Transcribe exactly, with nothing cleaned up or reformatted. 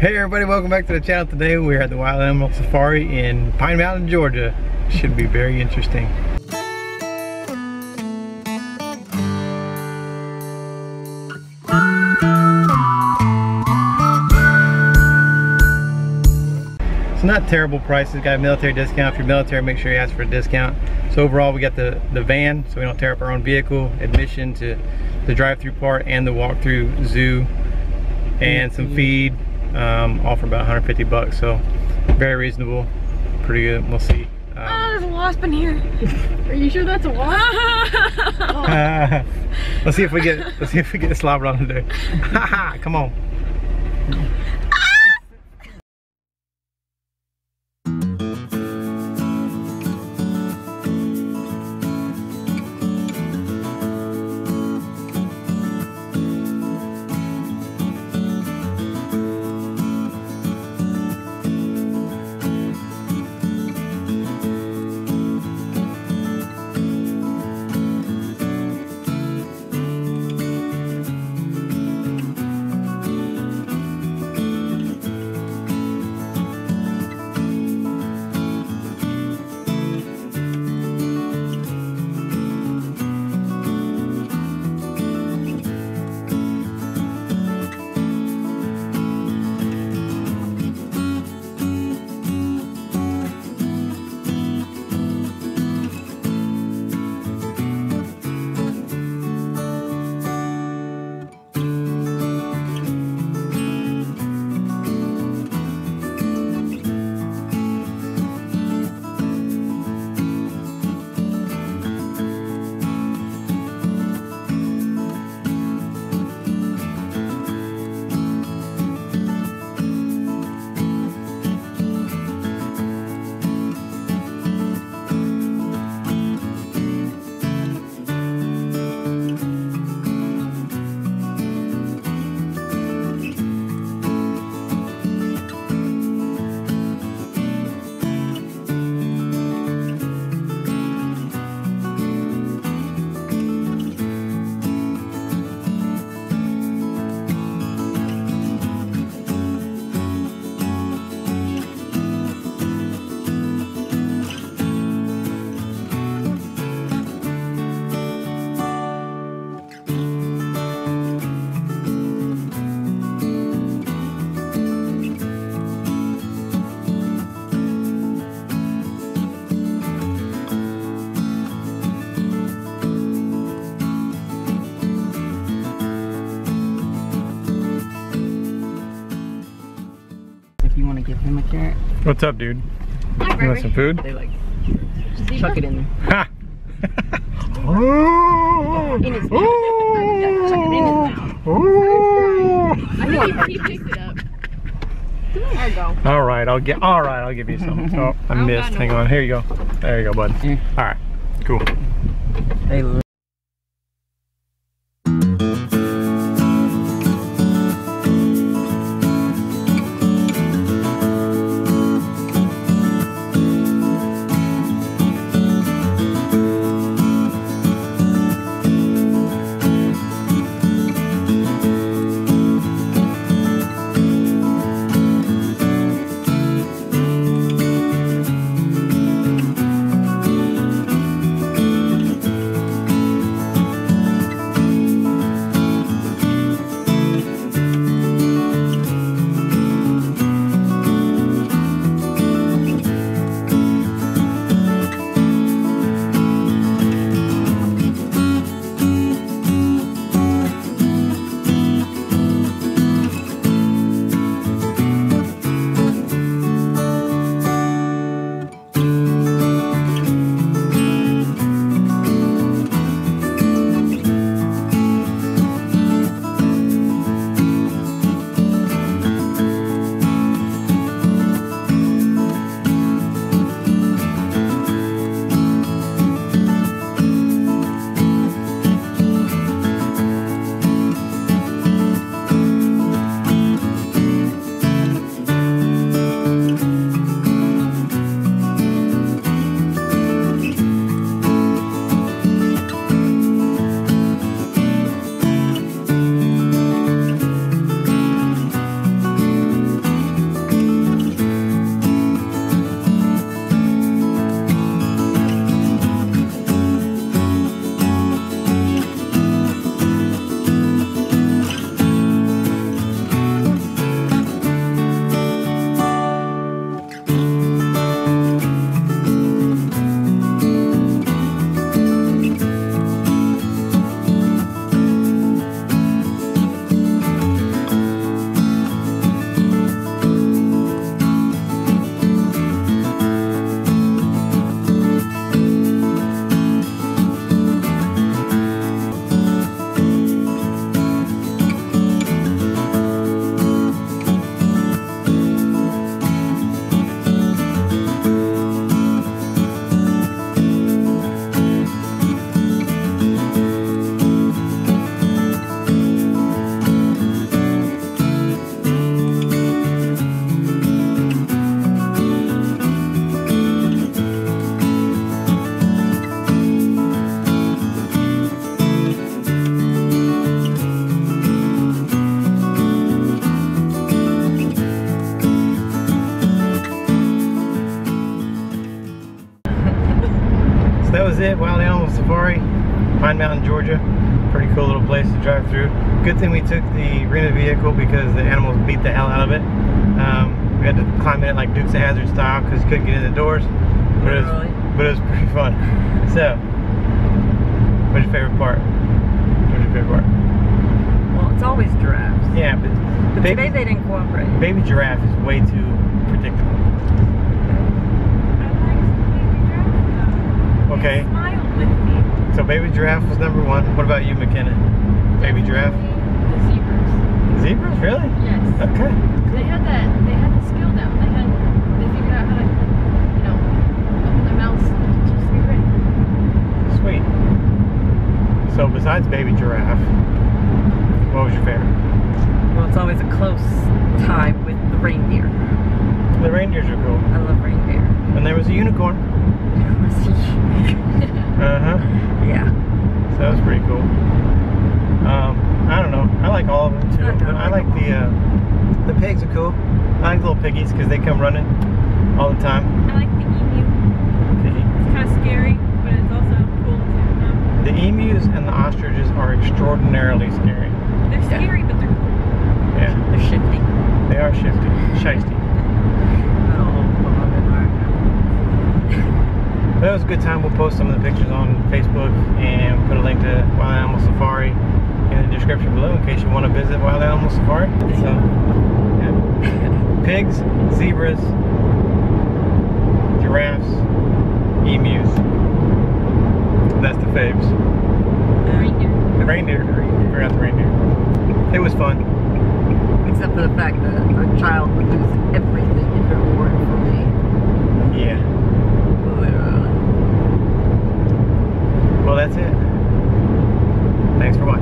Hey everybody, welcome back to the channel. Today we're at the Wild Animal Safari in Pine Mountain, Georgia. Should be very interesting. It's not terrible prices. Got a military discount. If you're military, make sure you ask for a discount. So overall we got the, the van, so we don't tear up our own vehicle, admission to the drive-through part and the walk-through zoo, and some feed. Um, all for about a hundred fifty bucks, so very reasonable, pretty good. We'll see. Um, oh, there's a wasp in here. Are you sure that's a wasp? Oh. uh, let's see if we get let's see if we get slobbered on today. Come on. What's up, dude? Hi, you want some food? They like chuck it in there. Ha! Oh! In his mouth. Oh! Chuck it in his mouth. Oh! I think he picked it up. There you go. All right, I'll get. All right, I'll give you some. Oh, I, I missed. No Hang on. Here you go. There you go, bud. Yeah. All right. Cool. They is it, Wild Animal Safari, Pine Mountain, Georgia. Pretty cool little place to drive through. Good thing we took the rented vehicle because the animals beat the hell out of it. Um, we had to climb in it like Dukes of Hazzard style because you couldn't get in the doors. But it, was, but it was pretty fun. So, what's your favorite part? What's your favorite part? Well, it's always giraffes. Yeah, but, but baby, today they didn't cooperate. Baby giraffe is way too predictable. Okay. So baby giraffe was number one. What about you, McKinnon? Baby giraffe? The zebras. Zebras, really? Yes. Okay. They had that. They had the skill down. They had. They figured out how to, you know, open their mouths and just be ready. Sweet. So besides baby giraffe, what was your favorite? Well, it's always a close tie with the reindeer. The reindeers are cool. I love reindeer. And there was a unicorn. There was a unicorn. Uh-huh. Yeah. So that was pretty cool. Um, I don't know. I like all of them too. I, but I like the uh, the pigs are cool. I like little piggies because they come running all the time. I like the emu. Piggy. It's kind of scary, but it's also cool too. The emus and the ostriches are extraordinarily scary. They're scary, yeah. But they're cool. Yeah. They're shifty. They are shifty. Shiesty. But it was a good time. We'll post some of the pictures on Facebook and put a link to Wild Animal Safari in the description below in case you want to visit Wild Animal Safari. So, yeah. Pigs, zebras, giraffes, emus. That's the faves. Reindeer. Reindeer. We forgot the reindeer. It was fun. Except for the fact that a child would lose everything if it weren't for me. Yeah. Well, that's it. Thanks for watching.